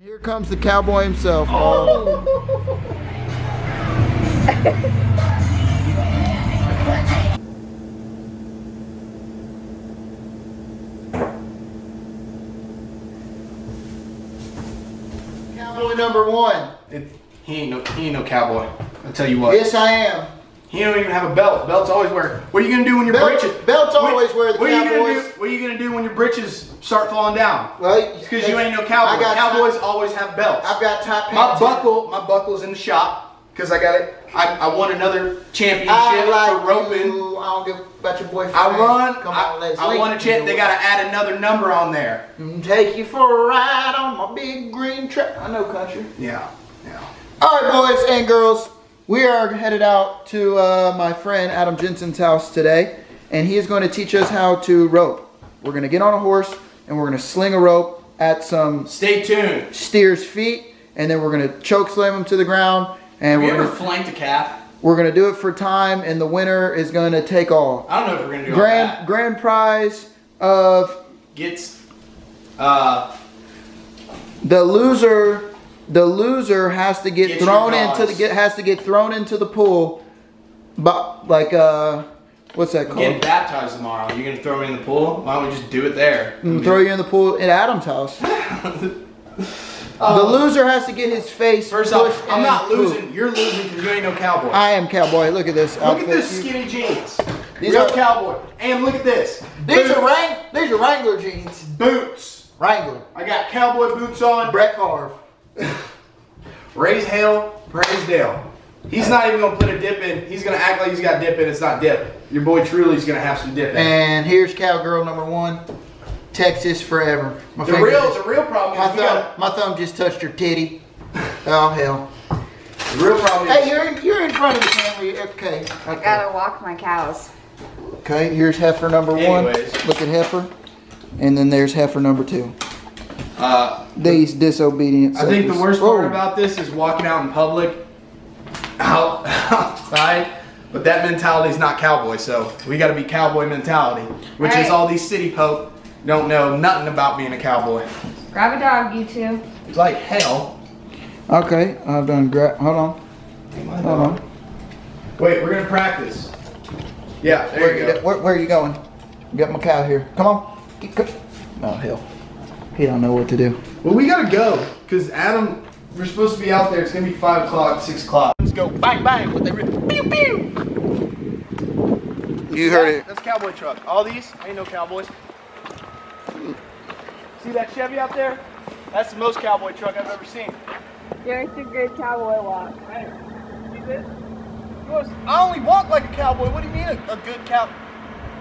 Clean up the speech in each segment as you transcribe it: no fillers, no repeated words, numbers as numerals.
And here comes the cowboy himself. Oh. Cowboy number one. He ain't no cowboy. I'll tell you what. Yes, I am. He don't even have a belt. Belts always wear. What are you gonna do when your britches? Belts always wear the cowboys. What are you gonna do when your britches start falling down? Well, because you ain't no cowboy. Cowboys always have belts. I've got top pants. My buckle's in the shop because I got it. I won another championship for roping. I don't give about your boyfriend. I won a champ. They gotta add another number on there. Take you for a ride on my big green truck. I know country. Yeah, yeah. All right, boys and girls. We are headed out to my friend Adam Jensen's house today, and he is going to teach us how to rope. We're going to get on a horse, and we're going to sling a rope at some steer's feet, and then we're going to choke slam him to the ground. And we're going to flank a calf. We're going to do it for time, and the winner is going to take all. I don't know if we're going to do all that. Grand prize of the loser. The loser has to get thrown into the pool, but like what's that called? Get baptized tomorrow. You're gonna throw me in the pool? Why don't we just do it there? And throw you in the pool at Adam's house. The loser has to get his face first pushed off. I'm not losing. Pool. You're losing because you ain't no cowboy. I am cowboy. Look at this. Look at this skinny jeans. These are cowboy. And look at this. These are Wrangler jeans. Boots. Wrangler. I got cowboy boots on. Brett Favre. Raise hell, praise Dale. He's not even gonna put a dip in. He's gonna act like he's got dip in. It's not dip. Your boy Truly's gonna have some dip in. And here's cowgirl number one, Texas forever. The real problem is my thumb just touched your titty. Oh hell. The real problem is you're in front of the camera. Okay. I gotta walk my cows. Okay, here's heifer number one. Look at heifer, and then there's heifer number two. These disobedient suckers. I think the worst part about this is walking out in public, outside, but that mentality is not cowboy, so we gotta be cowboy mentality, which is all these city folk don't know nothing about being a cowboy. Grab a dog, you two. It's like hell. Okay, I've done hold on. Wait, we're gonna practice. Yeah, there you go. Where are you going? Get my cow here. Come on. Oh, hell. He don't know what to do. Well, we gotta go, because Adam, we're supposed to be out there. It's gonna be 5 o'clock, 6 o'clock. Let's go bang, bang, with the pew, pew. You heard it. That's cowboy truck. All these, ain't no cowboys. See that Chevy out there? That's the most cowboy truck I've ever seen. There's a good cowboy walk. Hey, see this? I only walk like a cowboy. What do you mean a good cow?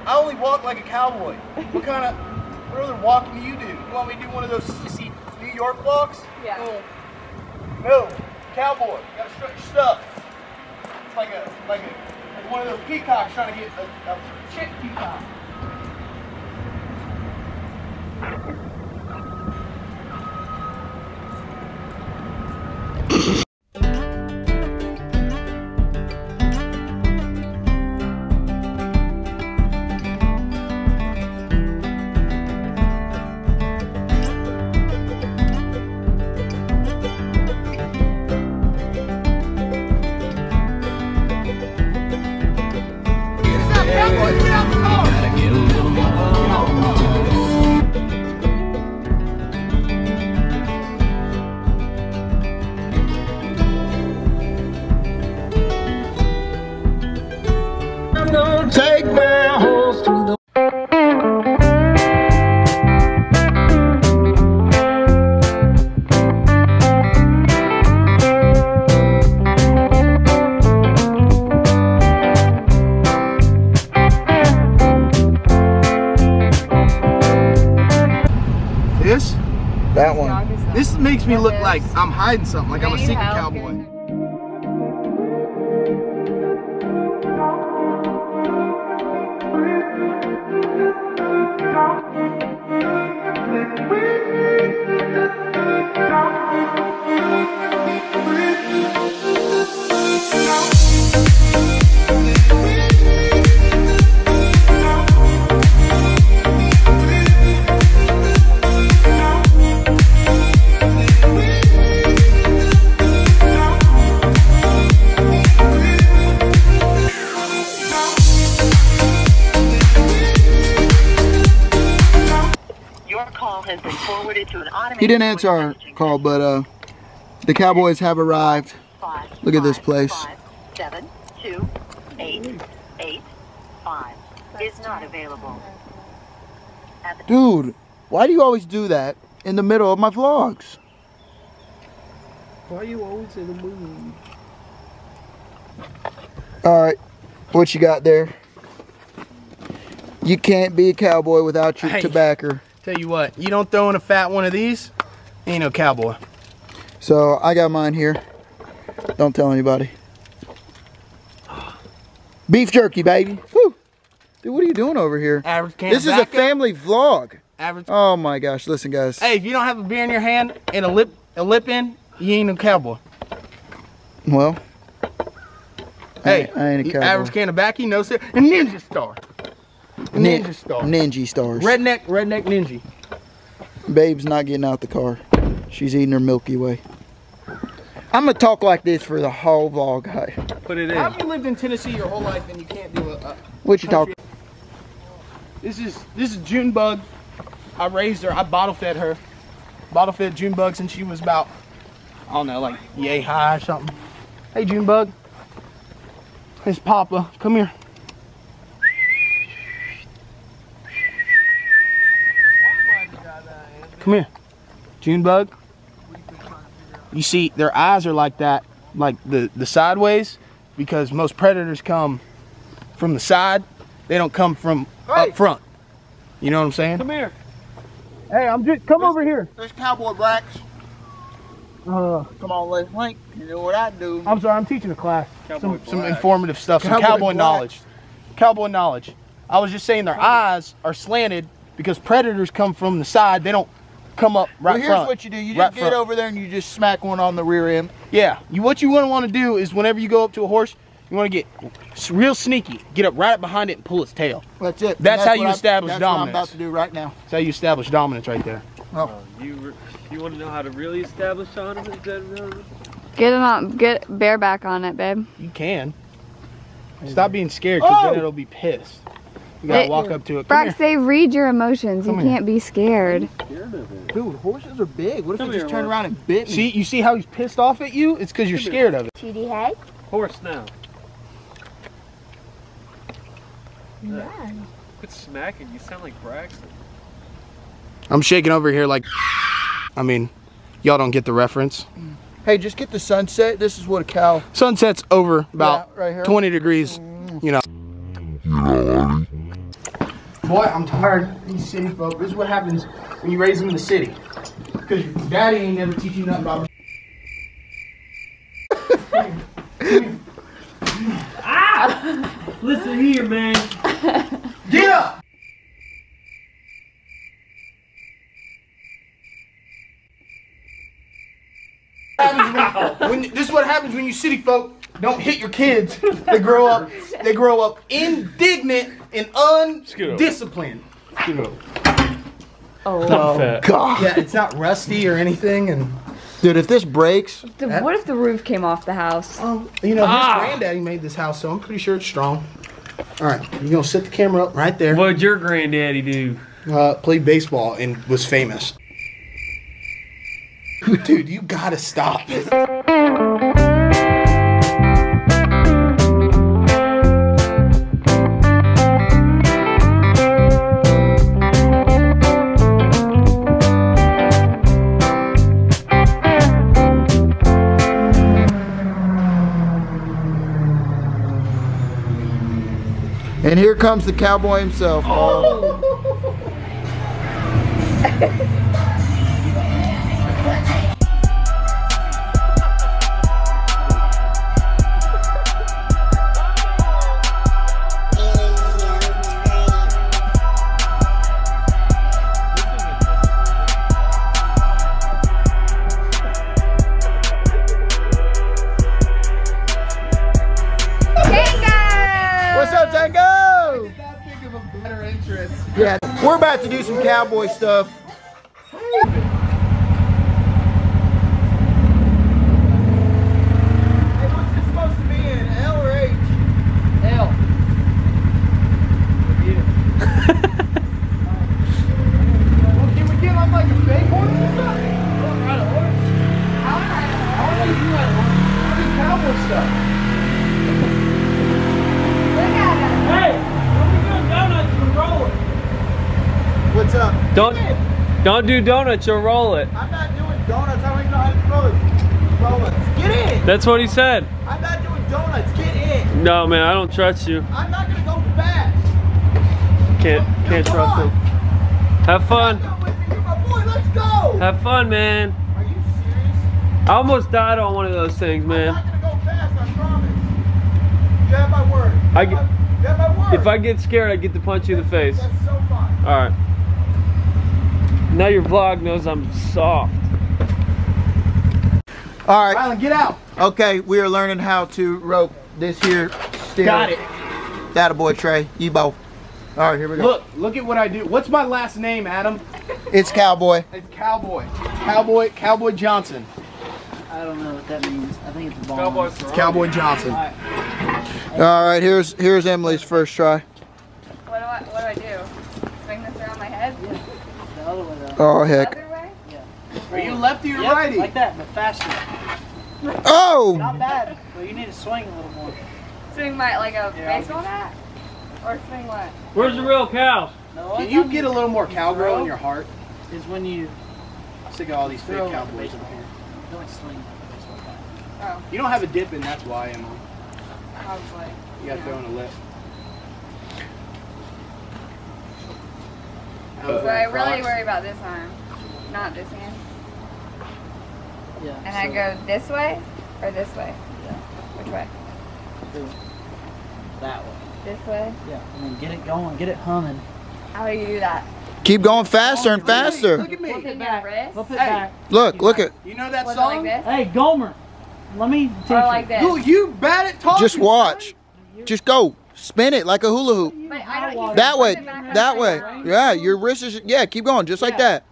I only walk like a cowboy. What kind of, what other walking do you do? You want me to do one of those sissy New York walks? Yeah. No, cowboy. You gotta strut your stuff. It's like one of those peacocks trying to get a chick peacock. Makes me look like I'm hiding something, like I'm a secret cowboy. He didn't answer our call, but the Cowboys have arrived. Look at this place. 72885 is not available. Dude, why do you always do that in the middle of my vlogs? Why are you always in the mood? Alright, what you got there? You can't be a cowboy without your tobacco. Tell you what, you don't throw in a fat one of these, ain't no cowboy. So I got mine here. Don't tell anybody. Beef jerky, baby. Woo. Dude, what are you doing over here? Average can of tobacco. This is a family vlog. Average. Oh my gosh, listen guys. Hey, if you don't have a beer in your hand and a lip in, you ain't no cowboy. Well. Hey, I ain't a cowboy. Average can of tobacco, no sir. And Ninja Star. Ninja Star. Ninja Stars. Redneck Ninja. Babe's not getting out the car. She's eating her Milky Way. I'm going to talk like this for the whole vlog. Put it in. How have you lived in Tennessee your whole life and you can't do a what you talking? This is Junebug. I raised her. I bottle fed her. Bottle fed Junebug since she was about, I don't know, like yay high or something. Hey Junebug. It's Papa. Come here. Come here, Junebug. You see, their eyes are like that, like the sideways, because most predators come from the side. They don't come from up front. You know what I'm saying? Come here. Hey, I'm just come over here. There's cowboy blacks. Come on, let's link. You know what I do. I'm sorry, I'm teaching a class. Some informative stuff, some cowboy knowledge. Cowboy knowledge. I was just saying their eyes are slanted because predators come from the side. They don't come up right front. Well, here's what you do. You just get over there and you just smack one on the rear end. Yeah. What you want to do is whenever you go up to a horse, you want to get real sneaky. Get up right behind it and pull its tail. That's it. That's how you establish dominance. That's what I'm about to do right now. That's how you establish dominance right there. Oh. You want to know how to really establish dominance? Get bareback on it, babe. You can. Stop being scared because then it'll be pissed. You gotta walk up to it. Brax, they read your emotions. You can't be scared. Dude, horses are big. What if it just turned around and bit me? See, you see how he's pissed off at you? It's because you're scared of it. TD Hay? Horse now. Yeah. Quit smacking. You sound like Brax. I'm shaking over here like. I mean, y'all don't get the reference. Hey, just get the sunset. This is what a cow. Sunset's over about 20 degrees. You know. Boy, I'm tired of these city folk. This is what happens when you raise them in the city. Because your daddy ain't never teach you nothing about ah! Listen here, man. Get up! This is what happens when you city folk don't hit your kids. They grow up indignant and undisciplined. Oh God. Yeah, it's not rusty or anything. And dude, if this breaks, what if the roof came off the house? Oh, you know, his granddaddy made this house, so I'm pretty sure it's strong. All right, you're gonna set the camera up right there. What'd your granddaddy do? Played baseball and was famous. Dude, you gotta stop. And here comes the cowboy himself. Oh. Yeah, we're about to do some cowboy stuff. Hey, what's this supposed to be in? L or H? L. Can we get on like a big horse or something? stuff. What's up? Don't do donuts, you'll roll it. I'm not doing donuts, I don't even know how to roll it. Get in! That's what he said. I'm not doing donuts, get in! No man, I don't trust you. I'm not gonna go fast. Can't trust him. Have fun. You're my boy, let's go! Have fun, man. Are you serious? I almost died on one of those things, man. I'm not gonna go fast, I promise. You have my word. You have my word. If I get scared, I get to punch you in the face. That's so fun. Alright. Now your vlog knows I'm soft. All right. Rylan, get out. Okay, we are learning how to rope this here still. Got it. Attaboy, Trey. You both. All right, here we go. Look at what I do. What's my last name, Adam? It's Cowboy. It's Cowboy. Cowboy Johnson. I don't know what that means. I think it's a ball. It's Cowboy Johnson. All right. All right, here's Emily's first try. What do I do? Swing this around my head? Yeah. Oh heck. Yeah. Are you lefty or righty? Like that, but faster. Oh! Not bad, but you need to swing a little more. Swing like a baseball bat? Or swing what? Where's the real cow? No, can you get a little more cowgirl in your heart? Is when you... I'm sick of all these fake cowboys in here. Don't swing a baseball bat. Oh. You don't have a dip in, that's why, Emily. Probably. You gotta throw in a lift. So I really worry about this arm, not this hand. Yeah, and so I go this way or this way? Yeah. Which way? That way. This way? Yeah, and then get it going, get it humming. How do you do that? Keep going faster and faster. Look at me. Look at my wrist. Look, hey. Look at. You know that song? Like hey, Gomer, let me teach you. Like this. You bad at talking. Just watch. Just go. Spin it like a hula hoop. But I don't that way. Yeah, your wrist is. Yeah, keep going, just like that.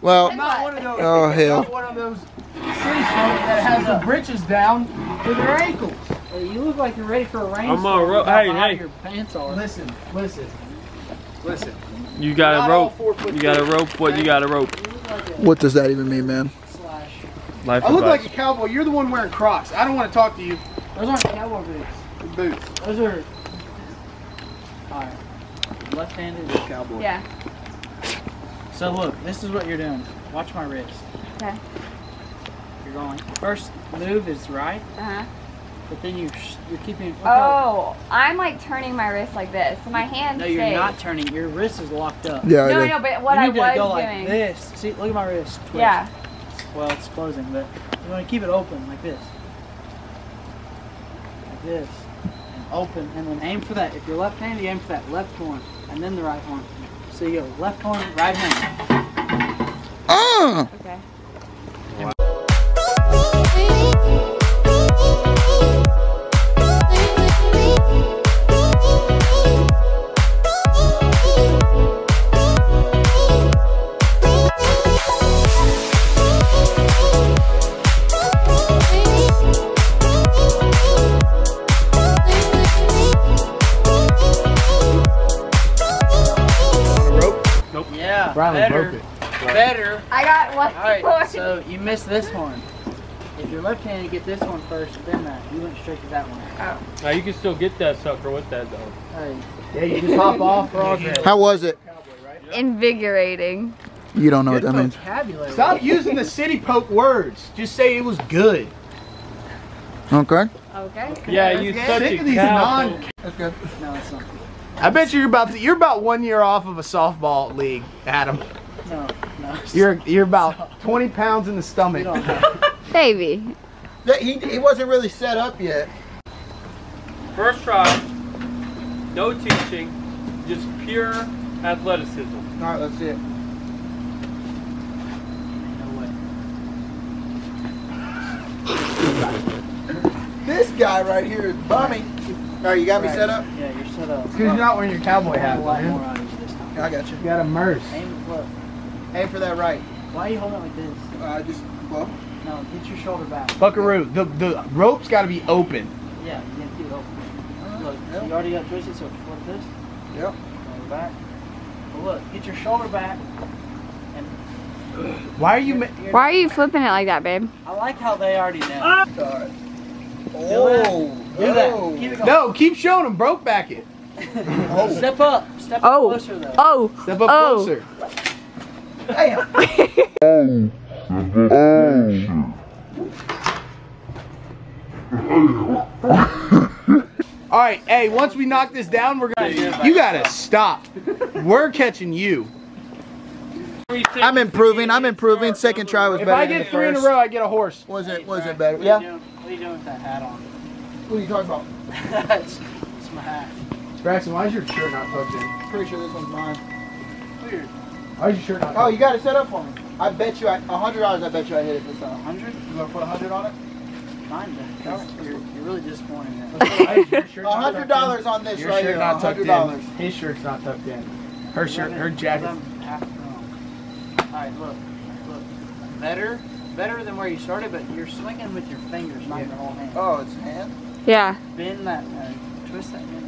Well, I'm not one of those, oh hell! Not one of those that has the britches down to their ankles. You look like you're ready for a rainstorm. I'm on rope. Hey, your pants are. Listen. You got a rope. You got a rope. What you got a rope? What does that even mean, man? Slash. Life. I look like a cowboy. You're the one wearing Crocs. I don't want to talk to you. Those aren't cowboy boots. Boots. Those are left-handed cowboy. Yeah. So look, this is what you're doing. Watch my wrist. Okay. You're going. First move is right. Uh huh. But then you're keeping. Look out. I'm like turning my wrist like this. So my hand. No, you're not turning. Your wrist is locked up. Yeah. No, no. But what I was doing. You need to go like this. See, look at my wrist. Twist. Yeah. Well, it's closing, but you want to keep it open like this. Like this. Open and then aim for that. If you're left-handed, aim for that left horn and then the right horn. So you go left horn, right hand. Okay. Wow. Better. I got one. Alright, so you missed this one. If you're left handed, get this one first, then that. You went straight to that one. Oh. Now you can still get that sucker with that though. Hey. Yeah, you just hop off. How was it? Invigorating. You don't know what that means. Stop using the city poke words. Just say it was good. Okay. Okay. Yeah, you suck at these non. That's good. No, it's not good. I bet you you're about 1 year off of a softball league, Adam. No, no. You're about 20 pounds in the stomach. Baby. He wasn't really set up yet. First try, no teaching, just pure athleticism. All right, let's see it. No way. This guy right here is bummy. All right, you got me set up? Yeah, you're set up. Because you're not wearing your cowboy hat. I got you. You got immersed. Aim for that right. Why are you holding it like this? Just, well. No, get your shoulder back. Buckaroo, the rope's got to be open. Yeah, you got to keep it open. Look, you already got twisted, so flip this. Yep. Shoulder back. Well, look, get your shoulder back. And why are you flipping it like that, babe? I like how they already know. Ah! All right. Oh, do that. No. Keep it going. No, keep showing them. Broke back it. Oh. Step up. Step up closer though. Oh. Step up closer. Damn. Oh. Oh. All right, hey, once we knock this down, we're gonna. You gotta stop. We're catching you. I'm improving. Second try was better. If I get three in a row, I get a horse. Was it better? Yeah. What are you doing with that hat on? What are you talking about? It's my hat. Braxton, why is your shirt not tucked in? Pretty sure this one's mine. Weird. Why is your shirt not tucked in? Oh, you got it set up for me. I bet you, $100. I bet you I hit it this time. 100? You want to put 100 on it? Kinda. You're really disappointing. $100 on this right here. $100. His shirt's not tucked in. Her shirt, her jacket. Alright, look, better than where you started, but you're swinging with your fingers, not your whole hand. Oh, it's hand? Yeah. Bend that, twist that hand.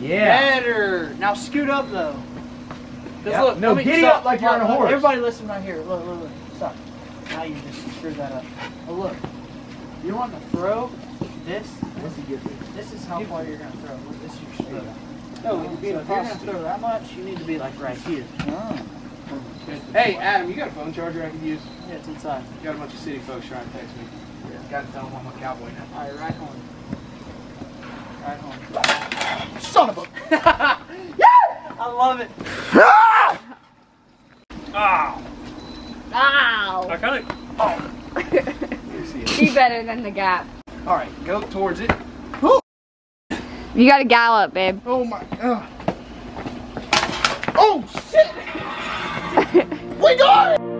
Yeah. Better! Now scoot up, though. Yep. Look, no, giddy up like you're on a horse. Everybody listen right here. Look, stop. Now you just screwed that up. Oh, look, you want to throw this? This is how far you're going to throw. Look, this is your throw. No, so if you're going to throw that much, you need to be like right here. Oh. Hey, Adam, you got a phone charger I can use? Yeah, it's inside. You got a bunch of city folks trying to text me. Yeah. Got to tell them I'm a cowboy now. All right, right on. Right on. Son of a... Yeah! I love it. Ah! Ow. Ow. I kind of... Oh. Be better than the gap. All right, go towards it. Ooh. You got to gallop, babe. Oh, my... Oh, shit! We got it!